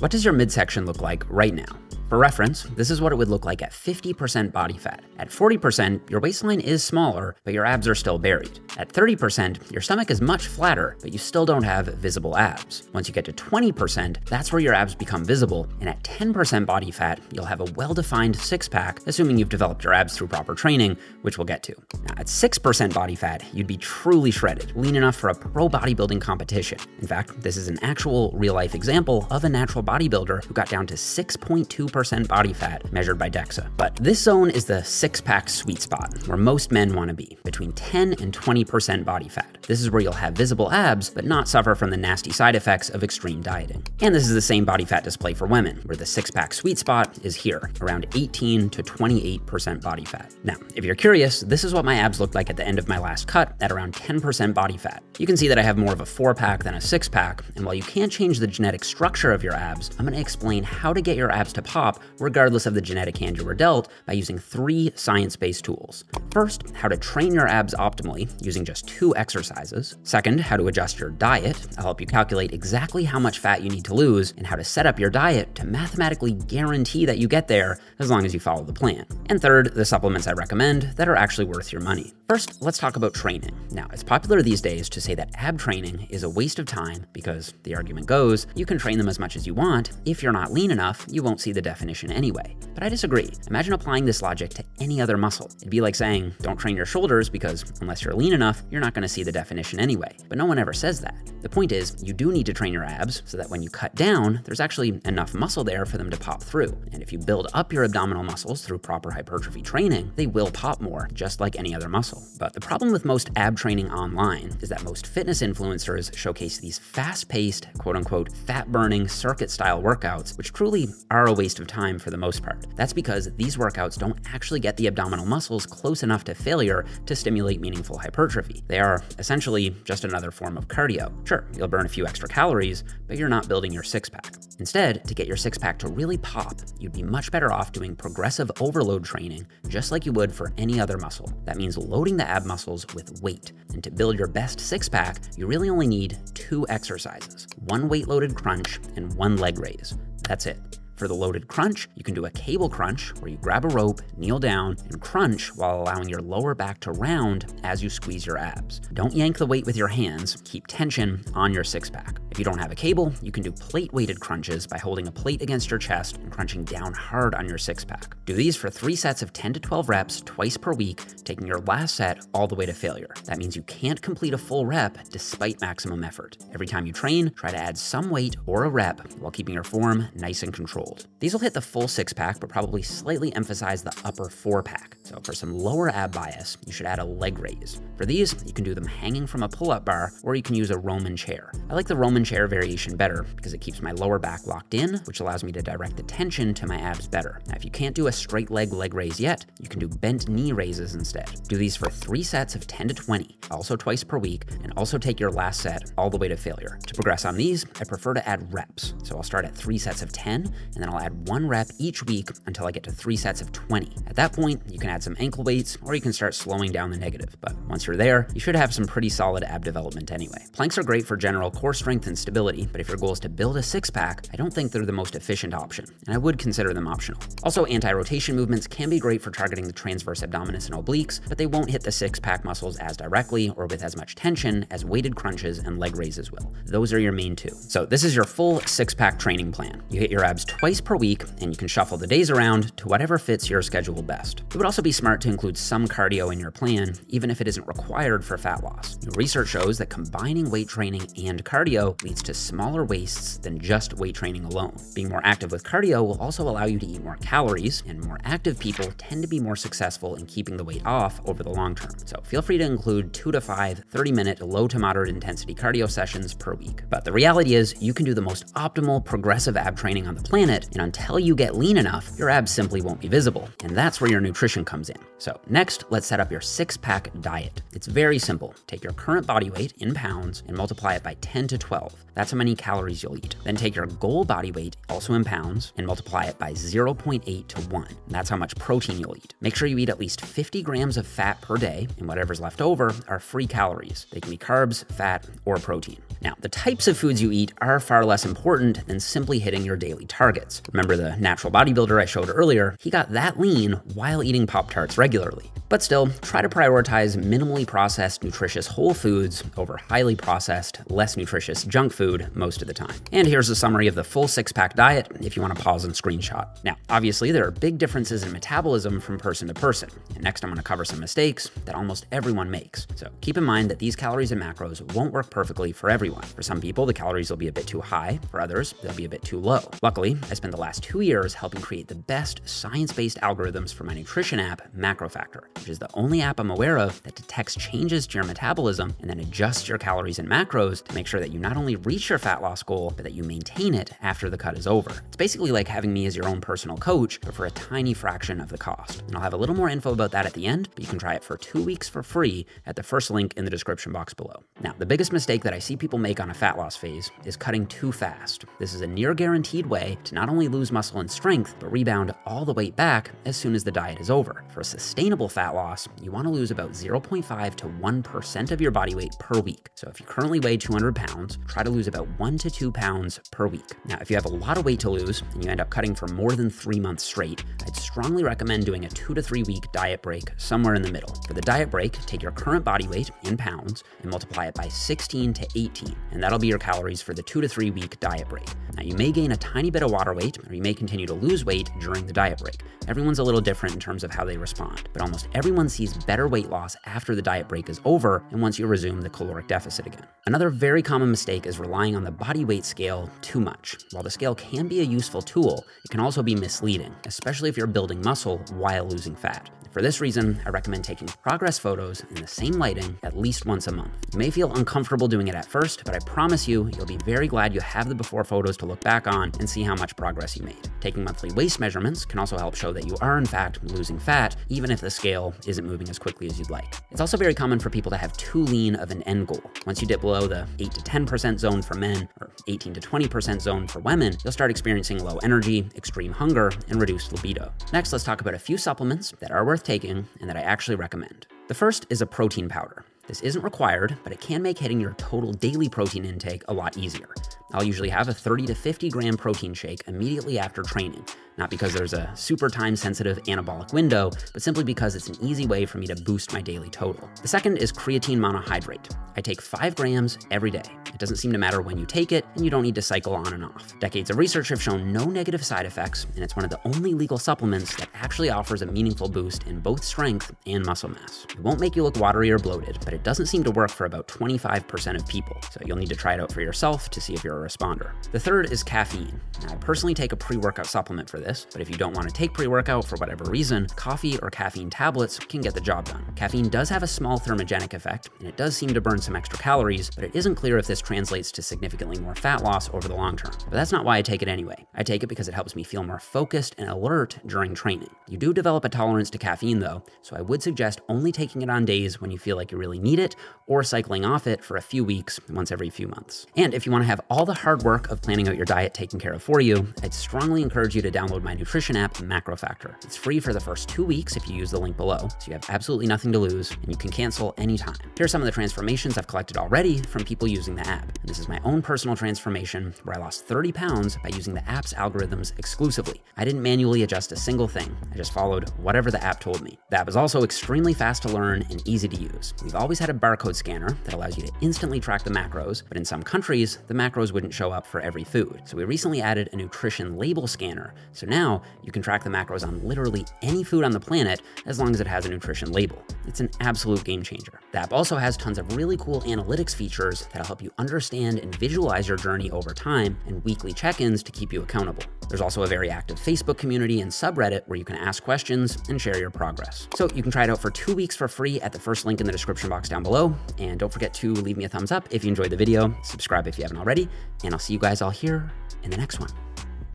What does your midsection look like right now? For reference, this is what it would look like at 50% body fat. At 40%, your waistline is smaller, but your abs are still buried. At 30%, your stomach is much flatter, but you still don't have visible abs. Once you get to 20%, that's where your abs become visible, and at 10% body fat, you'll have a well-defined six-pack, assuming you've developed your abs through proper training, which we'll get to. Now, at 6% body fat, you'd be truly shredded, lean enough for a pro bodybuilding competition. In fact, this is an actual real-life example of a natural bodybuilder who got down to 6.2% body fat measured by DEXA. But this zone is the six-pack sweet spot where most men want to be, between 10 and 20% body fat. This is where you'll have visible abs, but not suffer from the nasty side effects of extreme dieting. And this is the same body fat display for women, where the six-pack sweet spot is here, around 18 to 28% body fat. Now, if you're curious, this is what my abs looked like at the end of my last cut at around 10% body fat. You can see that I have more of a four-pack than a six-pack, and while you can't change the genetic structure of your abs, I'm going to explain how to get your abs to pop regardless of the genetic hand you were dealt by using three science-based tools. First, how to train your abs optimally using just two exercises. Second, how to adjust your diet. I'll help you calculate exactly how much fat you need to lose and how to set up your diet to mathematically guarantee that you get there as long as you follow the plan. And third, the supplements I recommend that are actually worth your money. First, let's talk about training. Now, it's popular these days to say that ab training is a waste of time because the argument goes, you can train them as much as you want. If you're not lean enough, you won't see the definition anyway. But I disagree. Imagine applying this logic to any other muscle. It'd be like saying, don't train your shoulders because unless you're lean enough, you're not going to see the definition anyway. But no one ever says that. The point is, you do need to train your abs so that when you cut down, there's actually enough muscle there for them to pop through. And if you build up your abdominal muscles through proper hypertrophy training, they will pop more, just like any other muscle. But the problem with most ab training online is that most fitness influencers showcase these fast-paced, quote-unquote, fat-burning circuit-style workouts, which truly are a waste of time for the most part. That's because these workouts don't actually get the abdominal muscles close enough to failure to stimulate meaningful hypertrophy. They are essentially just another form of cardio. Sure, you'll burn a few extra calories, but you're not building your six-pack. Instead, to get your six-pack to really pop, you'd be much better off doing progressive overload training, just like you would for any other muscle. That means loading the ab muscles with weight. And to build your best six-pack, you really only need two exercises, one weight-loaded crunch and one leg raise. That's it. For the loaded crunch, you can do a cable crunch where you grab a rope, kneel down, and crunch while allowing your lower back to round as you squeeze your abs. Don't yank the weight with your hands, keep tension on your six-pack. If you don't have a cable, you can do plate-weighted crunches by holding a plate against your chest and crunching down hard on your six-pack. Do these for 3 sets of 10 to 12 reps twice per week, taking your last set all the way to failure. That means you can't complete a full rep despite maximum effort. Every time you train, try to add some weight or a rep while keeping your form nice and controlled. These will hit the full six-pack, but probably slightly emphasize the upper four-pack. So for some lower ab bias, you should add a leg raise. For these, you can do them hanging from a pull-up bar, or you can use a Roman chair. I like the Roman chair variation better because it keeps my lower back locked in, which allows me to direct the tension to my abs better. Now, if you can't do a straight leg raise yet, you can do bent knee raises instead. Do these for 3 sets of 10 to 20, also twice per week, and also take your last set all the way to failure. To progress on these, I prefer to add reps. So I'll start at 3 sets of 10, and then I'll add 1 rep each week until I get to 3 sets of 20. At that point, you can add some ankle weights or you can start slowing down the negative. But once you're there, you should have some pretty solid ab development anyway. Planks are great for general core strength and stability, but if your goal is to build a six-pack, I don't think they're the most efficient option, and I would consider them optional. Also, anti-rotation movements can be great for targeting the transverse abdominis and obliques, but they won't hit the six-pack muscles as directly or with as much tension as weighted crunches and leg raises will. Those are your main two. So this is your full six-pack training plan. You hit your abs twice per week, and you can shuffle the days around to whatever fits your schedule best. It would also be smart to include some cardio in your plan, even if it isn't required for fat loss. New research shows that combining weight training and cardio leads to smaller waists than just weight training alone. Being more active with cardio will also allow you to eat more calories, and more active people tend to be more successful in keeping the weight off over the long term. So feel free to include 2 to 5 30-minute low to moderate intensity cardio sessions per week. But the reality is, you can do the most optimal progressive ab training on the planet, and until you get lean enough, your abs simply won't be visible. And that's where your nutrition comes in. So next, let's set up your six-pack diet. It's very simple. Take your current body weight in pounds and multiply it by 10 to 12. That's how many calories you'll eat. Then take your goal body weight, also in pounds, and multiply it by 0.8 to 1. That's how much protein you'll eat. Make sure you eat at least 50 grams of fat per day, and whatever's left over are free calories. They can be carbs, fat, or protein. Now, the types of foods you eat are far less important than simply hitting your daily targets. Remember the natural bodybuilder I showed earlier? He got that lean while eating Pop-Tarts regularly. But still, try to prioritize minimally processed, nutritious whole foods over highly processed, less nutritious junk food most of the time. And here's a summary of the full six-pack diet if you want to pause and screenshot. Now, obviously, there are big differences in metabolism from person to person. And next, I'm going to cover some mistakes that almost everyone makes. So keep in mind that these calories and macros won't work perfectly for everyone. For some people, the calories will be a bit too high. For others, they'll be a bit too low. Luckily, I spent the last 2 years helping create the best science-based algorithms for my nutrition app, MacroFactor, which is the only app I'm aware of that detects changes to your metabolism and then adjusts your calories and macros to make sure that you not only reach your fat loss goal, but that you maintain it after the cut is over. It's basically like having me as your own personal coach, but for a tiny fraction of the cost. And I'll have a little more info about that at the end, but you can try it for 2 weeks for free at the first link in the description box below. Now, the biggest mistake that I see people make on a fat loss phase is cutting too fast. This is a near guaranteed way to not only lose muscle and strength, but rebound all the weight back as soon as the diet is over. For a sustainable fat loss, you want to lose about 0.5 to 1% of your body weight per week. So if you currently weigh 200 pounds, try to lose about 1 to 2 pounds per week. Now, if you have a lot of weight to lose and you end up cutting for more than 3 months straight, I'd strongly recommend doing a 2 to 3 week diet break somewhere in the middle. For the diet break, take your current body weight in pounds and multiply it by 16 to 18, and that'll be your calories for the 2 to 3 week diet break. Now, you may gain a tiny bit of water weight, or you may continue to lose weight during the diet break. Everyone's a little different in terms of how they respond, but almost everyone sees better weight loss after the diet break is over and once you resume the caloric deficit again. Another very common mistake is relying on the body weight scale too much. While the scale can be a useful tool, it can also be misleading, especially if you're building muscle while losing fat. For this reason, I recommend taking progress photos in the same lighting at least once a month. You may feel uncomfortable doing it at first, but I promise you, you'll be very glad you have the before photos to look back on and see how much progress you made. Taking monthly waist measurements can also help show that you are in fact losing fat, even if the scale isn't moving as quickly as you'd like. It's also very common for people to have too lean of an end goal. Once you dip below the 8 to 10% zone for men or 18 to 20% zone for women, you'll start experiencing low energy, extreme hunger, and reduced libido. Next, let's talk about a few supplements that are worth taking and that I actually recommend. The first is a protein powder. This isn't required, but it can make hitting your total daily protein intake a lot easier. I'll usually have a 30 to 50 gram protein shake immediately after training, not because there's a super time-sensitive anabolic window, but simply because it's an easy way for me to boost my daily total. The second is creatine monohydrate. I take 5 grams every day. It doesn't seem to matter when you take it, and you don't need to cycle on and off. Decades of research have shown no negative side effects, and it's one of the only legal supplements that actually offers a meaningful boost in both strength and muscle mass. It won't make you look watery or bloated, but it doesn't seem to work for about 25% of people, so you'll need to try it out for yourself to see if you're a responder. The third is caffeine. Now, I personally take a pre-workout supplement for this, but if you don't want to take pre-workout for whatever reason, coffee or caffeine tablets can get the job done. Caffeine does have a small thermogenic effect, and it does seem to burn some extra calories, but it isn't clear if this translates to significantly more fat loss over the long term. But that's not why I take it anyway. I take it because it helps me feel more focused and alert during training. You do develop a tolerance to caffeine though, so I would suggest only taking it on days when you feel like you really need it, or cycling off it for a few weeks once every few months. And if you want to have all the hard work of planning out your diet taken care of for you, I'd strongly encourage you to download my nutrition app, MacroFactor. It's free for the first 2 weeks if you use the link below, so you have absolutely nothing to lose and you can cancel anytime. Here are some of the transformations I've collected already from people using the app. And this is my own personal transformation where I lost 30 pounds by using the app's algorithms exclusively. I didn't manually adjust a single thing. I just followed whatever the app told me. The app is also extremely fast to learn and easy to use. We've always had a barcode scanner that allows you to instantly track the macros, but in some countries, the macros wouldn't show up for every food. So we recently added a nutrition label scanner. So now you can track the macros on literally any food on the planet as long as it has a nutrition label. It's an absolute game changer. The app also has tons of really cool analytics features that'll help you understand and visualize your journey over time, and weekly check-ins to keep you accountable. There's also a very active Facebook community and subreddit where you can ask questions and share your progress. So you can try it out for 2 weeks for free at the first link in the description box down below. And don't forget to leave me a thumbs up if you enjoyed the video, subscribe if you haven't already, and I'll see you guys all here in the next one.